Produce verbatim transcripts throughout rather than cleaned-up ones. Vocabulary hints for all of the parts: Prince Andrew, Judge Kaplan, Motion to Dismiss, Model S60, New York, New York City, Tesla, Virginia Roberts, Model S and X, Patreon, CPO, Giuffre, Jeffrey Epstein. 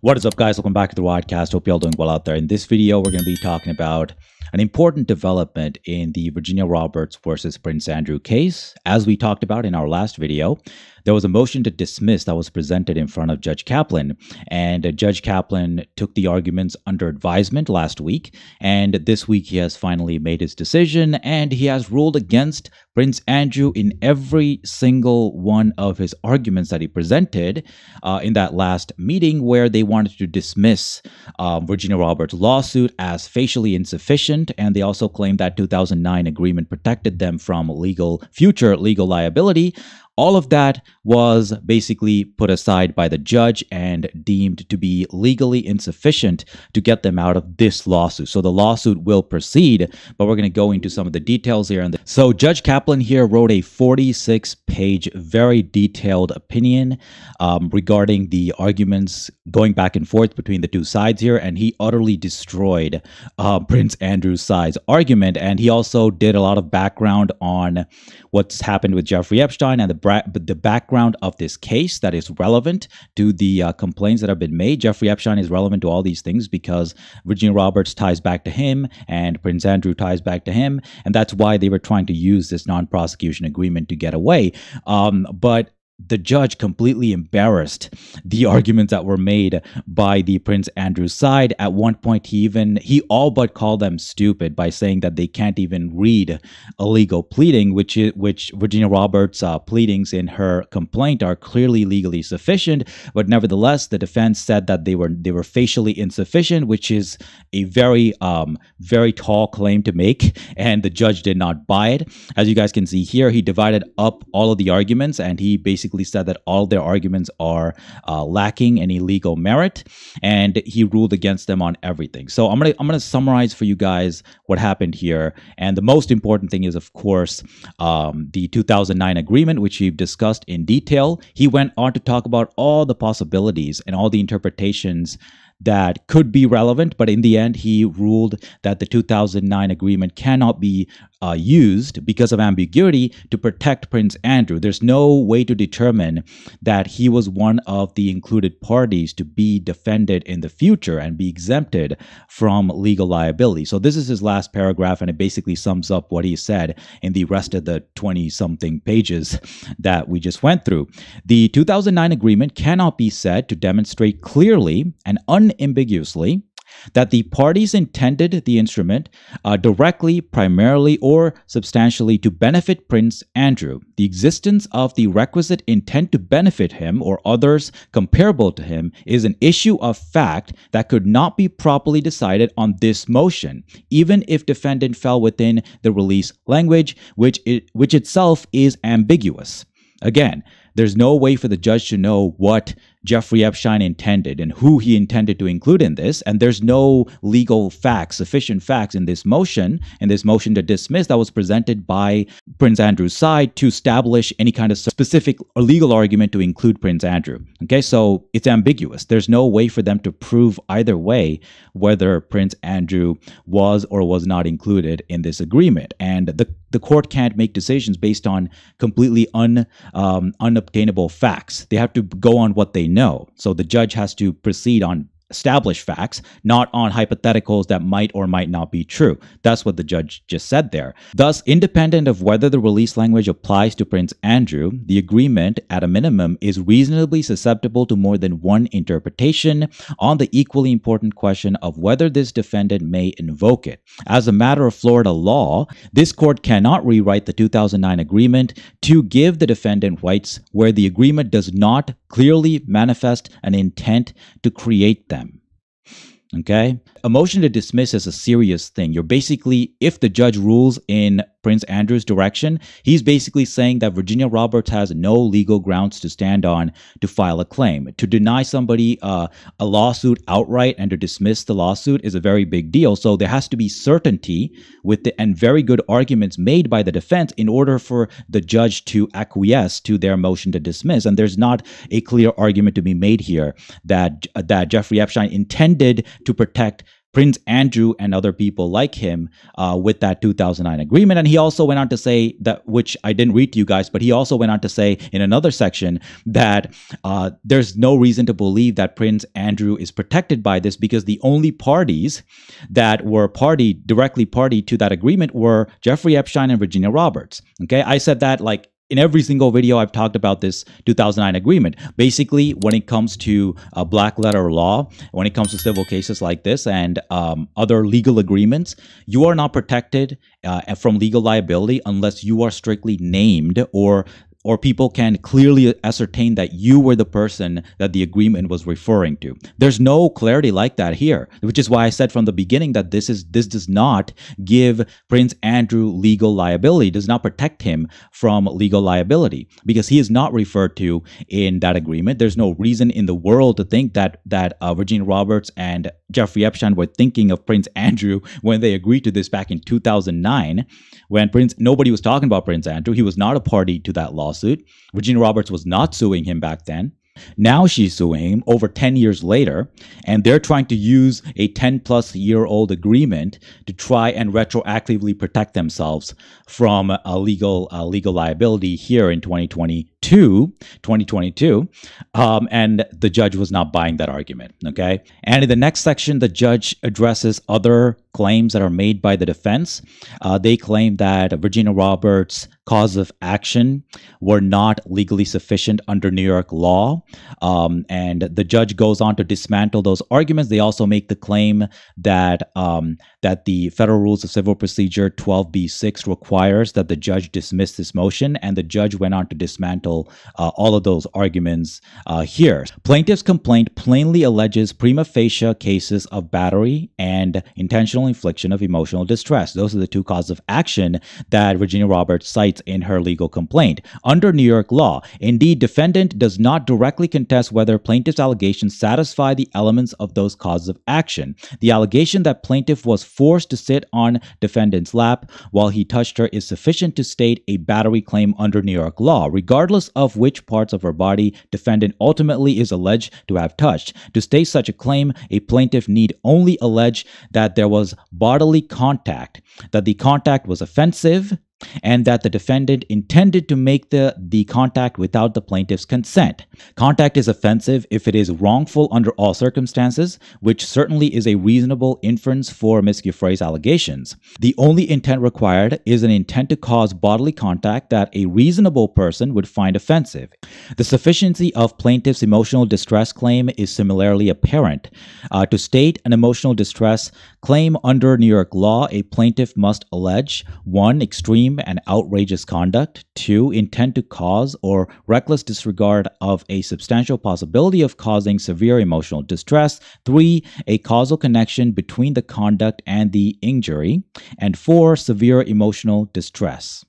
What is up, guys? Welcome back to the Widecast. Hope you all doing well out there. In this video, we're going to be talking about an important development in the Virginia Roberts versus Prince Andrew case. As we talked about in our last video, there was a motion to dismiss that was presented in front of Judge Kaplan, and Judge Kaplan took the arguments under advisement last week, and this week he has finally made his decision, and he has ruled against Prince Andrew in every single one of his arguments that he presented uh, in that last meeting, where they wanted to dismiss um, Virginia Roberts' lawsuit as facially insufficient, and they also claimed that two thousand nine agreement protected them from legal future legal liability. All of that was basically put aside by the judge and deemed to be legally insufficient to get them out of this lawsuit. So the lawsuit will proceed, but we're going to go into some of the details here. So Judge Kaplan here wrote a forty-six page, very detailed opinion um, regarding the arguments going back and forth between the two sides here, and he utterly destroyed uh, Prince Andrew's side's argument, and he also did a lot of background on what's happened with Jeffrey Epstein and the the background of this case that is relevant to the uh, complaints that have been made. Jeffrey Epstein is relevant to all these things because Virginia Roberts ties back to him and Prince Andrew ties back to him, and that's why they were trying to use this non-prosecution agreement to get away. Um, but the judge completely embarrassed the arguments that were made by the Prince Andrew side. At one point, he even, he all but called them stupid by saying that they can't even read a legal pleading, which is, which Virginia Roberts' uh, pleadings in her complaint are clearly legally sufficient. But nevertheless, the defense said that they were, they were facially insufficient, which is a very, um, very tall claim to make. And the judge did not buy it. As you guys can see here, he divided up all of the arguments, and he basically said that all their arguments are uh, lacking any legal merit, and he ruled against them on everything. So I'm gonna I'm gonna summarize for you guys what happened here, and the most important thing is, of course, um, the two thousand nine agreement, which we've discussed in detail. He went on to talk about all the possibilities and all the interpretations that could be relevant, but in the end, he ruled that the two thousand nine agreement cannot be uh, used because of ambiguity to protect Prince Andrew. There's no way to determine that he was one of the included parties to be defended in the future and be exempted from legal liability. So this is his last paragraph, and it basically sums up what he said in the rest of the twenty-something pages that we just went through. The two thousand nine agreement cannot be said to demonstrate clearly and unambiguously unambiguously that the parties intended the instrument uh, directly, primarily, or substantially to benefit Prince Andrew. The existence of the requisite intent to benefit him or others comparable to him is an issue of fact that could not be properly decided on this motion, even if defendant fell within the release language, which, it, which itself is ambiguous. Again, there's no way for the judge to know what Jeffrey Epstein intended and who he intended to include in this, and there's no legal facts, sufficient facts in this motion, in this motion to dismiss that was presented by Prince Andrew's side to establish any kind of specific or legal argument to include Prince Andrew. Okay, so it's ambiguous. There's no way for them to prove either way whether Prince Andrew was or was not included in this agreement, and the the court can't make decisions based on completely un um, unobtainable facts. They have to go on what they know. So the judge has to proceed on established facts, not on hypotheticals that might or might not be true. That's what the judge just said there. Thus, independent of whether the release language applies to Prince Andrew, the agreement, at a minimum, is reasonably susceptible to more than one interpretation on the equally important question of whether this defendant may invoke it. As a matter of Florida law, this court cannot rewrite the two thousand nine agreement to give the defendant rights where the agreement does not clearly manifest an intent to create them. Okay, a motion to dismiss is a serious thing. You're basically, if the judge rules in Prince Andrew's direction, he's basically saying that Virginia Roberts has no legal grounds to stand on to file a claim. To deny somebody uh, a lawsuit outright and to dismiss the lawsuit is a very big deal. So there has to be certainty with the, and very good arguments made by the defense in order for the judge to acquiesce to their motion to dismiss. And there's not a clear argument to be made here that, that Jeffrey Epstein intended to protect Prince Andrew and other people like him uh, with that two thousand nine agreement. And he also went on to say that, which I didn't read to you guys, but he also went on to say in another section that uh, there's no reason to believe that Prince Andrew is protected by this, because the only parties that were party, directly party to that agreement were Jeffrey Epstein and Virginia Roberts. Okay, I said that like in every single video I've talked about this two thousand nine agreement. Basically, when it comes to uh, black letter law, when it comes to civil cases like this and um, other legal agreements, you are not protected uh, from legal liability unless you are strictly named, or or people can clearly ascertain that you were the person that the agreement was referring to. There's no clarity like that here, which is why I said from the beginning that this is this does not give Prince Andrew legal liability, does not protect him from legal liability, because he is not referred to in that agreement. There's no reason in the world to think that that uh, Virginia Roberts and Jeffrey Epstein were thinking of Prince Andrew when they agreed to this back in two thousand nine, when Prince nobody was talking about Prince Andrew. He was not a party to that lawsuit. Virginia Roberts was not suing him back then. Now she's suing him over ten years later, and they're trying to use a ten plus year old agreement to try and retroactively protect themselves from a legal a legal liability here in twenty twenty-two. Um, and the judge was not buying that argument. Okay. And in the next section, the judge addresses other claims that are made by the defense. Uh, they claim that Virginia Roberts' cause of action were not legally sufficient under New York law. Um, and the judge goes on to dismantle those arguments. They also make the claim that um, that the Federal Rules of Civil Procedure twelve B six requires that the judge dismiss this motion, and the judge went on to dismantle uh, all of those arguments uh, here. Plaintiff's complaint plainly alleges prima facie cases of battery and intentional infliction of emotional distress. Those are the two causes of action that Virginia Roberts cites in her legal complaint. Under New York law, indeed, defendant does not directly contest whether plaintiff's allegations satisfy the elements of those causes of action. The allegation that plaintiff was forced to sit on defendant's lap while he touched her is sufficient to state a battery claim under New York law, regardless of which parts of her body defendant ultimately is alleged to have touched. To state such a claim, a plaintiff need only allege that there was bodily contact, that the contact was offensive, and that the defendant intended to make the, the contact without the plaintiff's consent. Contact is offensive if it is wrongful under all circumstances, which certainly is a reasonable inference for Miz Giuffre's allegations. The only intent required is an intent to cause bodily contact that a reasonable person would find offensive. The sufficiency of plaintiff's emotional distress claim is similarly apparent. Uh, to state an emotional distress claim under New York law, a plaintiff must allege, one, extreme and outrageous conduct, two, intent to cause or reckless disregard of a substantial possibility of causing severe emotional distress, three, a causal connection between the conduct and the injury, and four, severe emotional distress.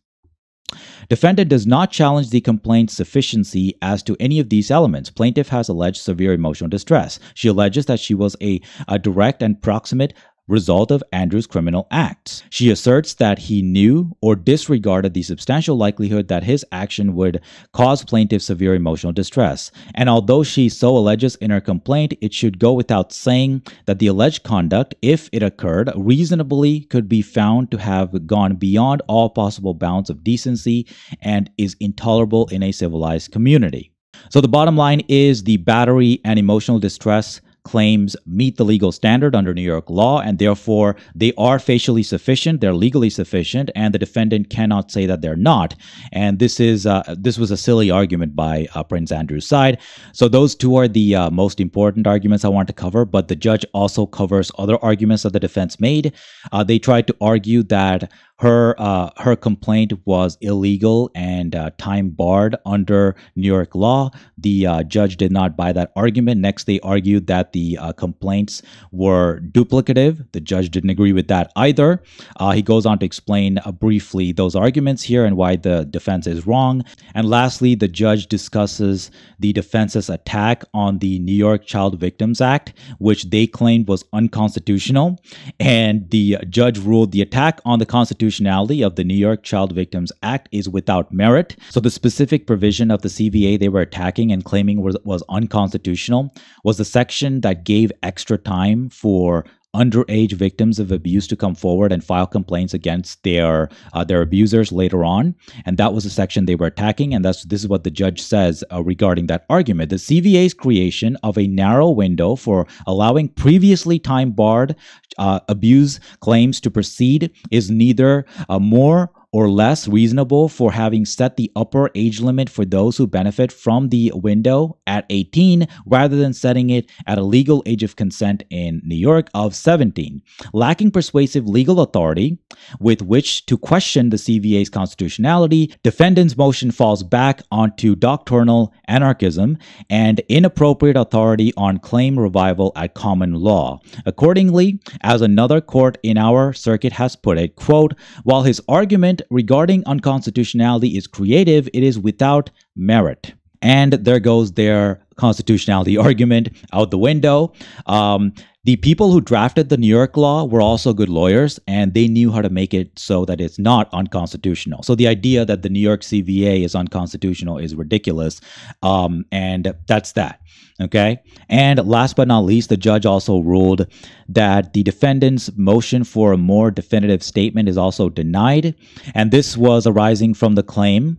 Defendant does not challenge the complaint's sufficiency as to any of these elements. Plaintiff has alleged severe emotional distress. She alleges that she was a, a direct and proximate result of Andrew's criminal acts. She asserts that he knew or disregarded the substantial likelihood that his action would cause plaintiff severe emotional distress. And although she so alleges in her complaint, it should go without saying that the alleged conduct, if it occurred, reasonably could be found to have gone beyond all possible bounds of decency and is intolerable in a civilized community. So the bottom line is the battery and emotional distress claims meet the legal standard under New York law, and therefore they are facially sufficient, they're legally sufficient, and the defendant cannot say that they're not. And this is uh, this was a silly argument by uh, Prince Andrew's side. So those two are the uh, most important arguments I want to cover, but the judge also covers other arguments that the defense made. Uh, they tried to argue that Her uh, her complaint was illegal and uh, time barred under New York law. The uh, judge did not buy that argument. Next, they argued that the uh, complaints were duplicative. The judge didn't agree with that either. Uh, he goes on to explain uh, briefly those arguments here and why the defense is wrong. And lastly, the judge discusses the defense's attack on the New York Child Victims Act, which they claimed was unconstitutional. And the judge ruled the attack on the Constitution of the New York Child Victims Act is without merit. So the specific provision of the C V A they were attacking and claiming was, was unconstitutional was the section that gave extra time for underage victims of abuse to come forward and file complaints against their uh, their abusers later on. And that was the section they were attacking. And that's this is what the judge says uh, regarding that argument. The C V A's creation of a narrow window for allowing previously time-barred uh, abuse claims to proceed is neither uh, more or less reasonable for having set the upper age limit for those who benefit from the window at eighteen rather than setting it at a legal age of consent in New York of seventeen. Lacking persuasive legal authority with which to question the C V A's constitutionality, defendants' motion falls back onto doctrinal anarchism and inappropriate authority on claim revival at common law. Accordingly, as another court in our circuit has put it, quote, while his argument regarding unconstitutionality is creative, it is without merit. And there goes their constitutionality argument out the window. Um, the people who drafted the New York law were also good lawyers, and they knew how to make it so that it's not unconstitutional. So the idea that the New York C V A is unconstitutional is ridiculous. Um, and that's that. Okay. And last but not least, the judge also ruled that the defendant's motion for a more definitive statement is also denied. And this was arising from the claim,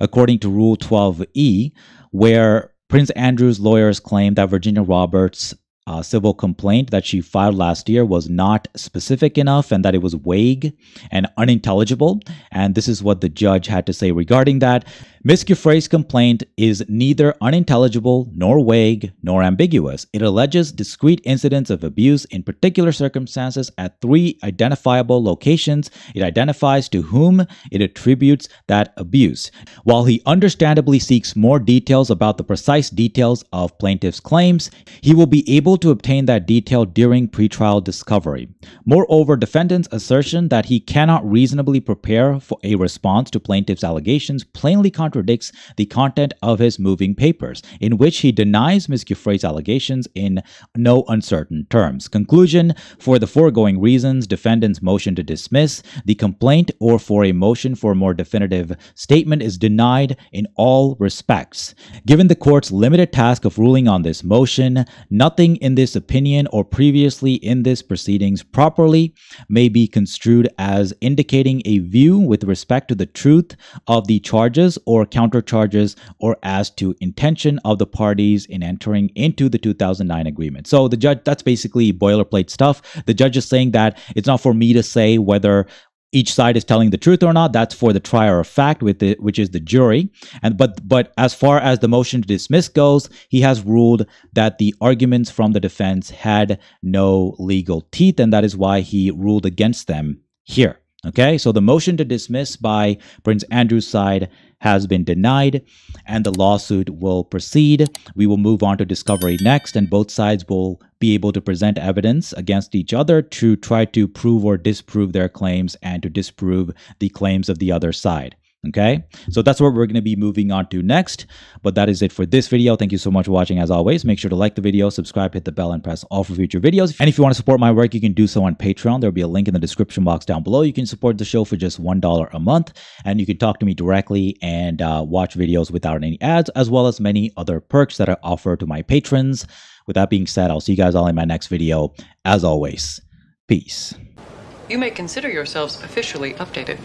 according to Rule twelve E, where Prince Andrew's lawyers claimed that Virginia Roberts' Uh, civil complaint that she filed last year was not specific enough and that it was vague and unintelligible. And this is what the judge had to say regarding that. Miz Giuffre's complaint is neither unintelligible nor vague nor ambiguous. It alleges discrete incidents of abuse in particular circumstances at three identifiable locations. It identifies to whom it attributes that abuse. While he understandably seeks more details about the precise details of plaintiff's claims, he will be able to obtain that detail during pretrial discovery. Moreover, defendant's assertion that he cannot reasonably prepare for a response to plaintiff's allegations plainly contradicts the content of his moving papers, in which he denies Miz Giuffre's allegations in no uncertain terms. Conclusion: for the foregoing reasons, defendant's motion to dismiss the complaint or for a motion for a more definitive statement is denied in all respects. Given the court's limited task of ruling on this motion, nothing in this opinion or previously in this proceedings properly may be construed as indicating a view with respect to the truth of the charges or countercharges or as to intention of the parties in entering into the two thousand nine agreement. So the judge, that's basically boilerplate stuff. The judge is saying that it's not for me to say whether each side is telling the truth or not. That's for the trier of fact, with the, which is the jury. And but but as far as the motion to dismiss goes, he has ruled that the arguments from the defense had no legal teeth, and that is why he ruled against them here. Okay, so the motion to dismiss by Prince Andrew's side has been denied, and the lawsuit will proceed. We will move on to discovery next, and both sides will be able to present evidence against each other to try to prove or disprove their claims and to disprove the claims of the other side. Okay, so that's what we're going to be moving on to next. But that is it for this video. Thank you so much for watching. As always, make sure to like the video, subscribe, hit the bell, and press all for future videos. And if you want to support my work, you can do so on Patreon. There'll be a link in the description box down below. You can support the show for just one dollar a month, and you can talk to me directly and uh, watch videos without any ads, as well as many other perks that I offer to my patrons. With that being said, I'll see you guys all in my next video. As always, peace. You may consider yourselves officially updated.